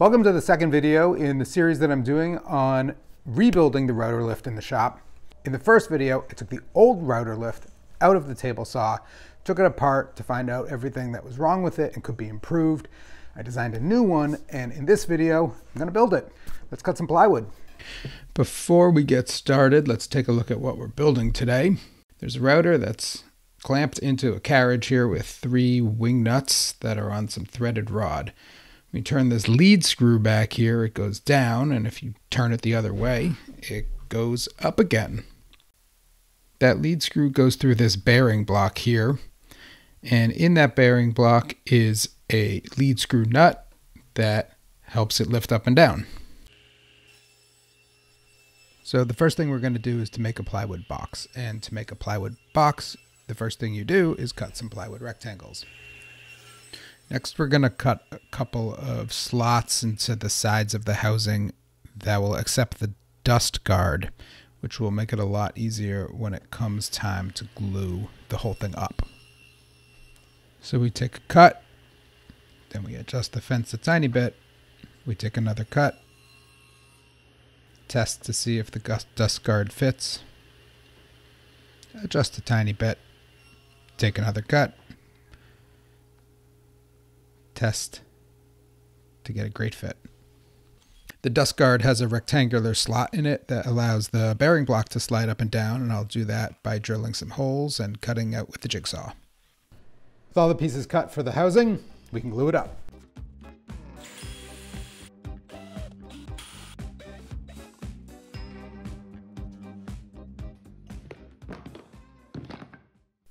Welcome to the second video in the series that I'm doing on rebuilding the router lift in the shop. In the first video, I took the old router lift out of the table saw, took it apart to find out everything that was wrong with it and could be improved. I designed a new one, and in this video, I'm gonna build it. Let's cut some plywood. Before we get started, let's take a look at what we're building today. There's a router that's clamped into a carriage here with three wing nuts that are on some threaded rod. We turn this lead screw back here, it goes down, and if you turn it the other way, it goes up again. That lead screw goes through this bearing block here, and in that bearing block is a lead screw nut that helps it lift up and down. So the first thing we're going to do is to make a plywood box, and to make a plywood box, the first thing you do is cut some plywood rectangles. Next, we're going to cut a couple of slots into the sides of the housing that will accept the dust guard, which will make it a lot easier when it comes time to glue the whole thing up. So we take a cut, then we adjust the fence a tiny bit. We take another cut, test to see if the dust guard fits, adjust a tiny bit, take another cut, test to get a great fit. The dust guard has a rectangular slot in it that allows the bearing block to slide up and down, and I'll do that by drilling some holes and cutting out with the jigsaw. With all the pieces cut for the housing, we can glue it up.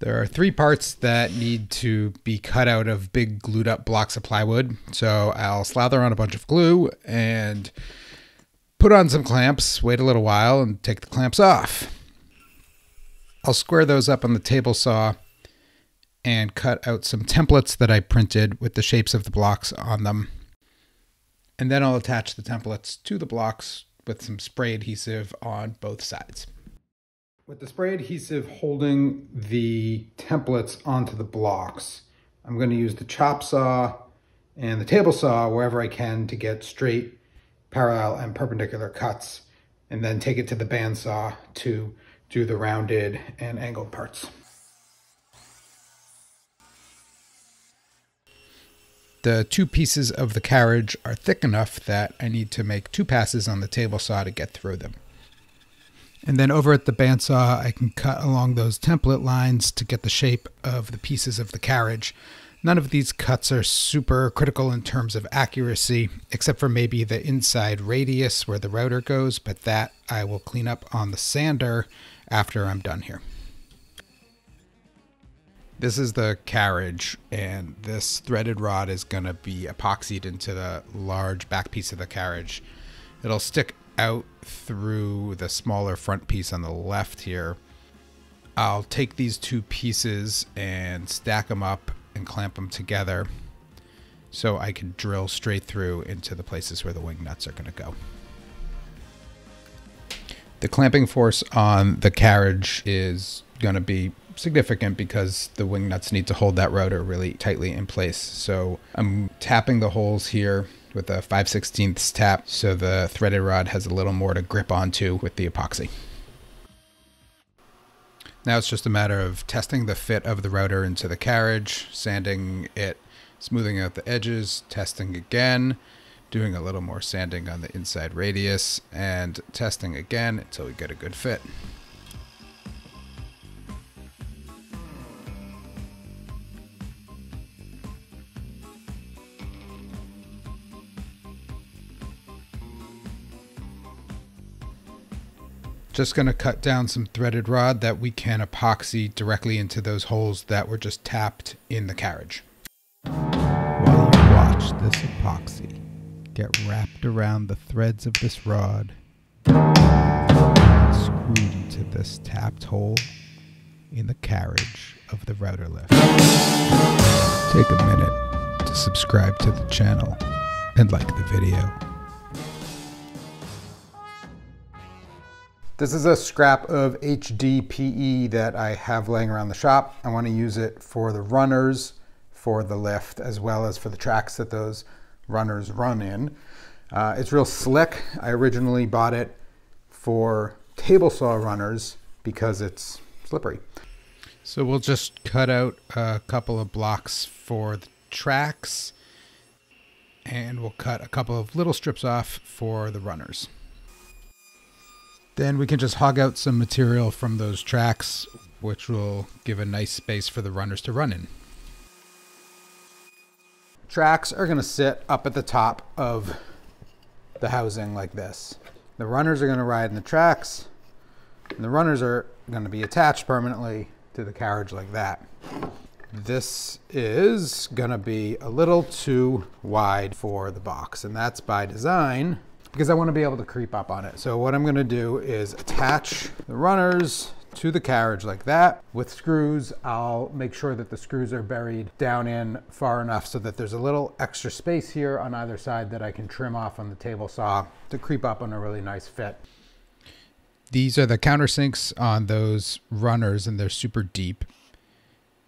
There are three parts that need to be cut out of big glued up blocks of plywood. So I'll slather on a bunch of glue and put on some clamps, wait a little while and take the clamps off. I'll square those up on the table saw and cut out some templates that I printed with the shapes of the blocks on them. And then I'll attach the templates to the blocks with some spray adhesive on both sides. With the spray adhesive holding the templates onto the blocks, I'm going to use the chop saw and the table saw wherever I can to get straight, parallel, and perpendicular cuts, and then take it to the bandsaw to do the rounded and angled parts. The two pieces of the carriage are thick enough that I need to make two passes on the table saw to get through them. And then over at the bandsaw, I can cut along those template lines to get the shape of the pieces of the carriage. None of these cuts are super critical in terms of accuracy, except for maybe the inside radius where the router goes, but that I will clean up on the sander after I'm done here. This is the carriage, and this threaded rod is going to be epoxied into the large back piece of the carriage. It'll stick out through the smaller front piece on the left here. I'll take these two pieces and stack them up and clamp them together so I can drill straight through into the places where the wing nuts are going to go. The clamping force on the carriage is going to be significant because the wing nuts need to hold that router really tightly in place. So I'm tapping the holes here with a 5/16 tap so the threaded rod has a little more to grip onto with the epoxy. Now it's just a matter of testing the fit of the router into the carriage, sanding it, smoothing out the edges, testing again, doing a little more sanding on the inside radius, and testing again until we get a good fit. Just going to cut down some threaded rod that we can epoxy directly into those holes that were just tapped in the carriage. While you watch this epoxy get wrapped around the threads of this rod, and screwed into this tapped hole in the carriage of the router lift. Take a minute to subscribe to the channel and like the video. This is a scrap of HDPE that I have laying around the shop. I want to use it for the runners, for the lift, as well as for the tracks that those runners run in. It's real slick. I originally bought it for table saw runners because it's slippery. So we'll just cut out a couple of blocks for the tracks, and we'll cut a couple of little strips off for the runners. Then we can just hog out some material from those tracks, which will give a nice space for the runners to run in. Tracks are going to sit up at the top of the housing like this. The runners are going to ride in the tracks, and the runners are going to be attached permanently to the carriage like that. This is going to be a little too wide for the box, and that's by design because I want to be able to creep up on it. So what I'm going to do is attach the runners to the carriage like that. With screws, I'll make sure that the screws are buried down in far enough so that there's a little extra space here on either side that I can trim off on the table saw to creep up on a really nice fit. These are the countersinks on those runners, and they're super deep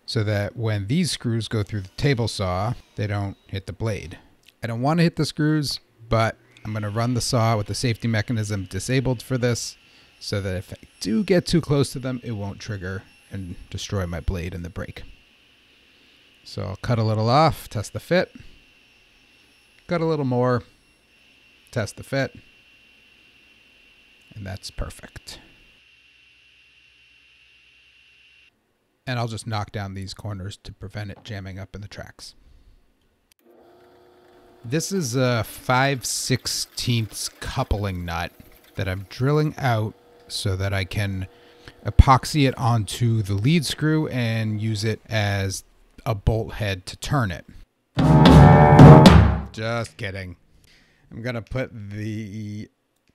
so that when these screws go through the table saw, they don't hit the blade. I don't want to hit the screws, but I'm going to run the saw with the safety mechanism disabled for this, so that if I do get too close to them, it won't trigger and destroy my blade and the brake. So I'll cut a little off, test the fit, cut a little more, test the fit, and that's perfect. And I'll just knock down these corners to prevent it jamming up in the tracks. This is a 5/16 coupling nut that I'm drilling out so that I can epoxy it onto the lead screw and use it as a bolt head to turn it. Just kidding. I'm gonna put the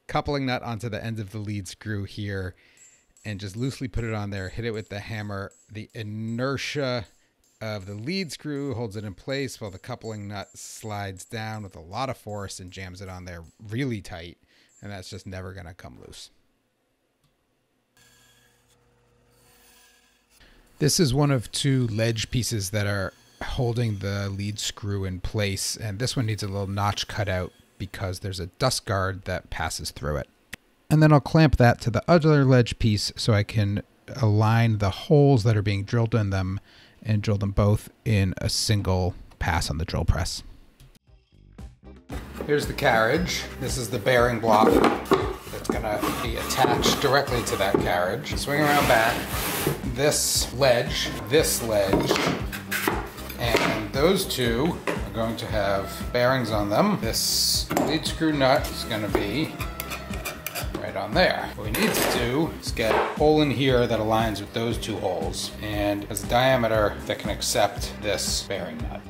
coupling nut onto the end of the lead screw here and just loosely put it on there, hit it with the hammer. The inertia of the lead screw holds it in place while the coupling nut slides down with a lot of force and jams it on there really tight. And that's just never going to come loose. This is one of two ledge pieces that are holding the lead screw in place, and this one needs a little notch cut out because there's a dust guard that passes through it. And then I'll clamp that to the other ledge piece so I can align the holes that are being drilled in them and drill them both in a single pass on the drill press. Here's the carriage. This is the bearing block that's going to be attached directly to that carriage. Swing around back, this ledge, and those two are going to have bearings on them. This lead screw nut is going to be right on there. What we need to do is get a hole in here that aligns with those two holes and has a diameter that can accept this bearing nut.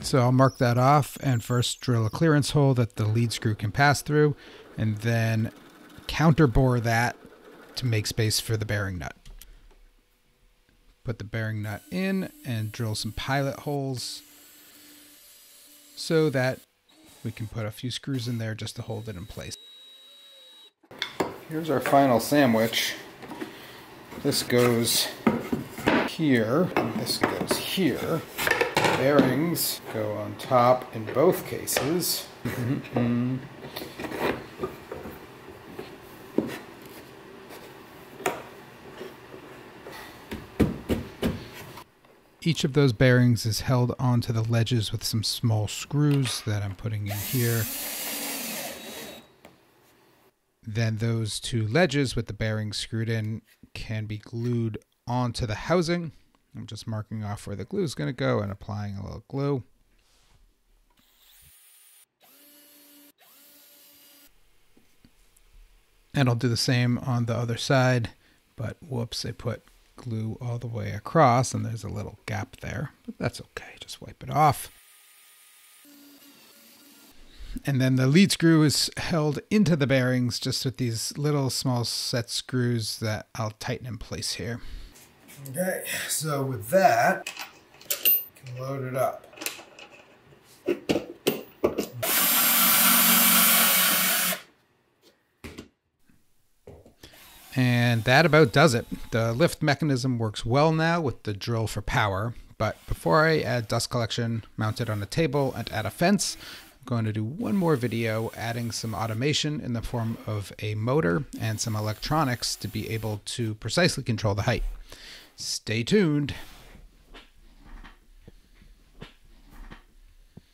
So I'll mark that off and first drill a clearance hole that the lead screw can pass through, and then counterbore that to make space for the bearing nut. Put the bearing nut in and drill some pilot holes so that we can put a few screws in there just to hold it in place. Here's our final sandwich. This goes here, and this goes here. Bearings go on top in both cases. Each of those bearings is held onto the ledges with some small screws that I'm putting in here. Then those two ledges with the bearings screwed in can be glued onto the housing. I'm just marking off where the glue is going to go and applying a little glue. And I'll do the same on the other side, but whoops, I put glue all the way across and there's a little gap there, but that's okay. Just wipe it off. And then the lead screw is held into the bearings just with these little small set screws that I'll tighten in place here. Okay, so with that, you can load it up. And that about does it. The lift mechanism works well now with the drill for power, but before I add dust collection, mount it on a table and add a fence, I'm going to do one more video adding some automation in the form of a motor and some electronics to be able to precisely control the height. Stay tuned.